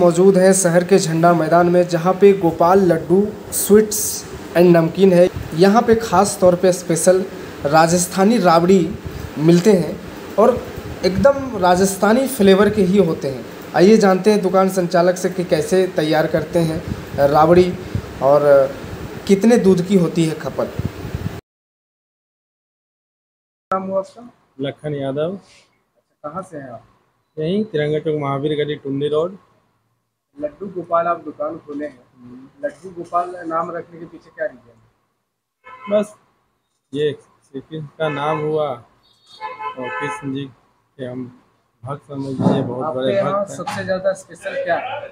मौजूद है शहर के झंडा मैदान में, जहाँ पे गोपाल लड्डू स्वीट्स एंड नमकीन है। यहाँ पे ख़ास तौर पे स्पेशल राजस्थानी राबड़ी मिलते हैं और एकदम राजस्थानी फ्लेवर के ही होते हैं। आइए जानते हैं दुकान संचालक से कि कैसे तैयार करते हैं राबड़ी और कितने दूध की होती है खपत। नाम हुआ आपका? लखन यादव। कहाँ से हैं आप? यहीं तिरंगा चौक, महावीर गढ़ी टुंडी रोड। लड्डू गोपाल आप दुकान खोले हैं, लड्डू गोपाल नाम रखने के पीछे क्या रीजन है? बस ये श्री कृष्ण का नाम हुआ और कृष्ण जी के हम भक्त समझिए, बहुत बड़े भक्त हैं। सबसे ज्यादा स्पेशल क्या है?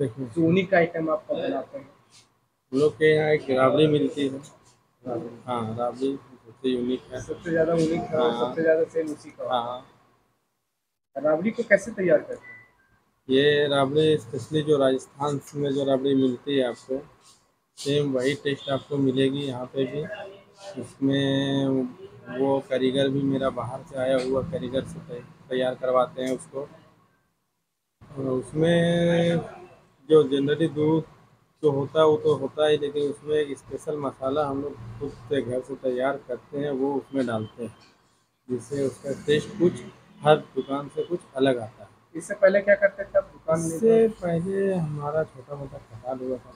देखो उन्हीं का आइटम आपको बनाते हैं। हम लोग के यहाँ एक राबड़ी मिलती है। हाँ, राबड़ी सबसे यूनिक है, सबसे ज्यादा यूनिक है, सबसे ज्यादा सेम उसी का। हाँ, राबड़ी को कैसे तैयार करते हैं? ये राबड़ी स्पेशली जो राजस्थान में जो राबड़ी मिलती है आपको, सेम वही टेस्ट आपको मिलेगी यहाँ पे भी। इसमें वो कारीगर भी मेरा बाहर से आया हुआ कारीगर से तैयार करवाते हैं उसको। और उसमें जो जनरली दूध जो होता है वो तो होता ही, लेकिन उसमें एक स्पेशल मसाला हम लोग खुद से घर से तैयार करते हैं, वो उसमें डालते हैं, जिससे उसका टेस्ट कुछ हर दुकान से कुछ अलग आता है। इससे पहले क्या करते थे आप दुकान में? इससे पहले हमारा छोटा मोटा खटाल हुआ था।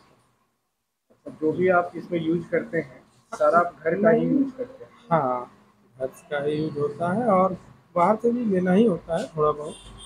अच्छा, जो भी आप इसमें यूज करते हैं सारा आप घर का ही यूज करते हैं? हाँ, घर का ही यूज होता है और बाहर से भी लेना ही होता है थोड़ा बहुत।